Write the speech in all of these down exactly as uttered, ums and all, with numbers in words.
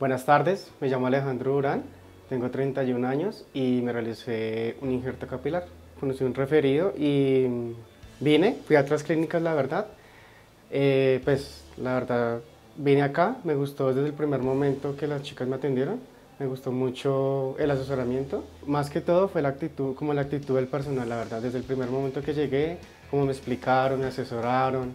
Buenas tardes, me llamo Alejandro Duran, tengo treinta y un años y me realicé un injerto capilar. Conocí un referido y vine, fui a otras clínicas, la verdad. Eh, pues la verdad, vine acá, me gustó desde el primer momento que las chicas me atendieron. Me gustó mucho el asesoramiento. Más que todo fue la actitud, como la actitud del personal, la verdad. Desde el primer momento que llegué, como me explicaron, me asesoraron,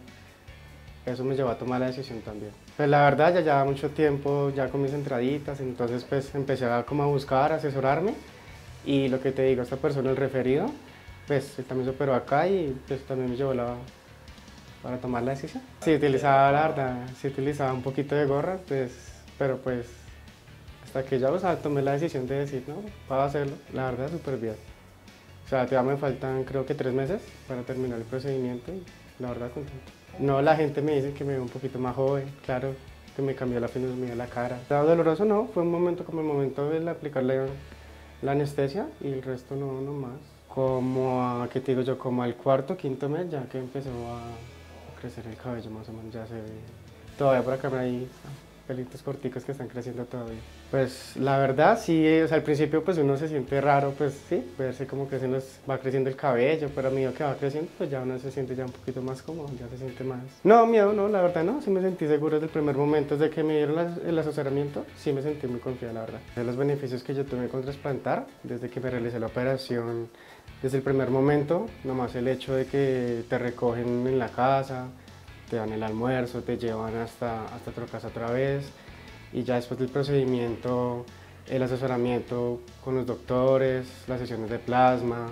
eso me llevó a tomar la decisión también. Pues la verdad, ya llevaba mucho tiempo ya con mis entraditas, entonces pues empecé a, como a buscar, a asesorarme. Y lo que te digo, esta persona, el referido, pues él también se operó acá y pues también me llevó la, para tomar la decisión. Sí utilizaba, la verdad, sí utilizaba un poquito de gorra, pues, pero pues hasta que ya, o sea, tomé la decisión de decir, no, puedo hacerlo. La verdad, súper bien. O sea, ya me faltan creo que tres meses para terminar el procedimiento y la verdad contento. No, la gente me dice que me veo un poquito más joven, claro, que me cambió la fisonomía de la cara. Estaba doloroso, no, fue un momento como el momento de aplicarle la anestesia y el resto no, no más. Como a, ¿qué te digo yo? Como al cuarto, quinto mes ya que empezó a crecer el cabello más o menos, ya se ve. Todavía por acá hay pelitos corticos que están creciendo todavía. Pues la verdad sí, o sea, al principio pues uno se siente raro, pues sí, verse cómo crecen los, va creciendo el cabello, pero a medida que va creciendo pues ya uno se siente ya un poquito más cómodo, ya se siente más. No, miedo no, la verdad no, sí me sentí seguro desde el primer momento, desde que me dieron la, el asesoramiento, sí me sentí muy confiada, la verdad. De los beneficios que yo tuve con trasplantar, desde que me realicé la operación, desde el primer momento, nomás el hecho de que te recogen en la casa, te dan el almuerzo, te llevan hasta, hasta otra casa otra vez y ya después del procedimiento, el asesoramiento con los doctores, las sesiones de plasma,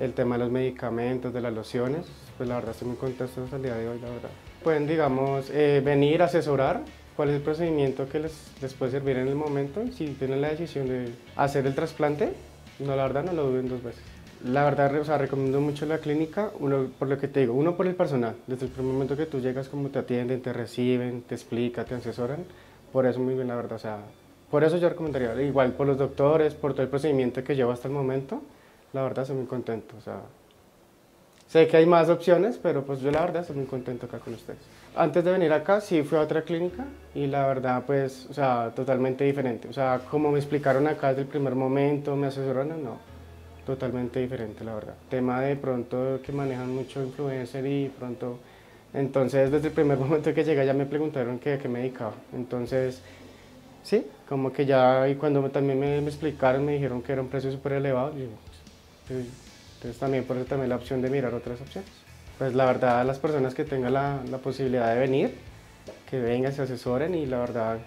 el tema de los medicamentos, de las lociones, pues la verdad estoy muy contento hasta el día de hoy, la verdad. Pueden, digamos, eh, venir a asesorar cuál es el procedimiento que les, les puede servir en el momento y si tienen la decisión de hacer el trasplante, no, la verdad no lo duden dos veces. La verdad, o sea, recomiendo mucho la clínica, uno por lo que te digo, uno por el personal. Desde el primer momento que tú llegas, como te atienden, te reciben, te explican, te asesoran, por eso muy bien, la verdad, o sea, por eso yo recomendaría, igual por los doctores, por todo el procedimiento que llevo hasta el momento, la verdad estoy muy contento, o sea, sé que hay más opciones, pero pues yo la verdad estoy muy contento acá con ustedes. Antes de venir acá, sí fui a otra clínica y la verdad, pues, o sea, totalmente diferente, o sea, como me explicaron acá desde el primer momento, me asesoraron, no. Totalmente diferente, la verdad. Tema de pronto que manejan mucho influencer y pronto... Entonces, desde el primer momento que llegué ya me preguntaron que, a qué me dedicaba. Entonces, sí, como que ya... Y cuando también me, me explicaron, me dijeron que era un precio súper elevado. Y, y, entonces, también por eso también la opción de mirar otras opciones. Pues la verdad, las personas que tengan la, la posibilidad de venir, que vengan, se asesoren y la verdad...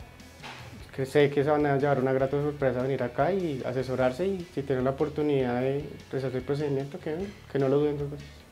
que sé que se van a llevar una grata sorpresa venir acá y asesorarse y si tienen la oportunidad de realizar el procedimiento, que, que no lo duden dos veces.